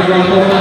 Round